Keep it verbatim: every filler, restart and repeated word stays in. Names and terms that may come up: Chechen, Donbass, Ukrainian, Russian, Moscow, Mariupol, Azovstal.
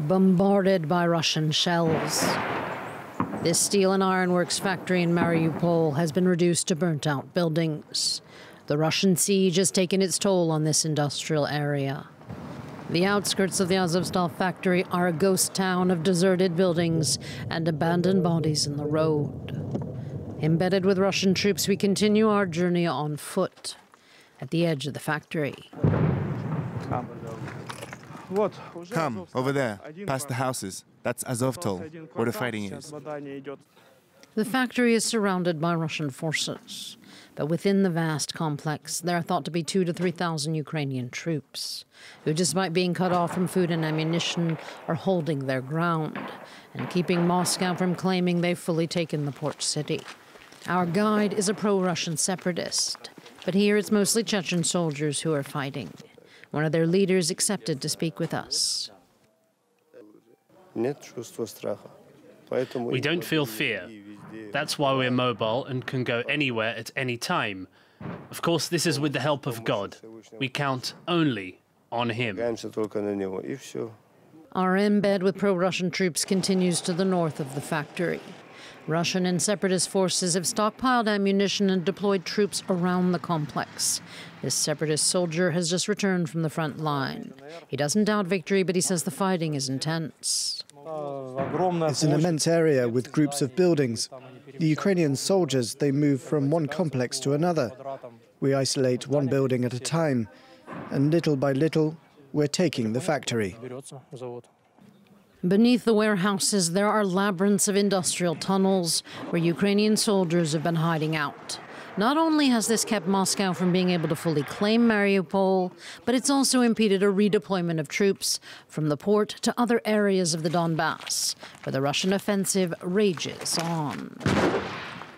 bombarded by Russian shells. This steel and ironworks factory in Mariupol has been reduced to burnt-out buildings. The Russian siege has taken its toll on this industrial area. The outskirts of the Azovstal factory are a ghost town of deserted buildings and abandoned bodies in the road. Embedded with Russian troops, we continue our journey on foot at the edge of the factory. Come, over there, past the houses. That's Azovstal, where the fighting is. The factory is surrounded by Russian forces, but within the vast complex, there are thought to be two to three thousand Ukrainian troops, who, despite being cut off from food and ammunition, are holding their ground and keeping Moscow from claiming they've fully taken the port city. Our guide is a pro-Russian separatist, but here it's mostly Chechen soldiers who are fighting. One of their leaders accepted to speak with us. We don't feel fear. That's why we're mobile and can go anywhere at any time. Of course, this is with the help of God. We count only on Him. Our embed with pro-Russian troops continues to the north of the factory. Russian and separatist forces have stockpiled ammunition and deployed troops around the complex. This separatist soldier has just returned from the front line. He doesn't doubt victory, but he says the fighting is intense. It's an immense area with groups of buildings. The Ukrainian soldiers, they move from one complex to another. We isolate one building at a time, and little by little, we're taking the factory. Beneath the warehouses, there are labyrinths of industrial tunnels where Ukrainian soldiers have been hiding out. Not only has this kept Moscow from being able to fully claim Mariupol, but it's also impeded a redeployment of troops from the port to other areas of the Donbass, where the Russian offensive rages on.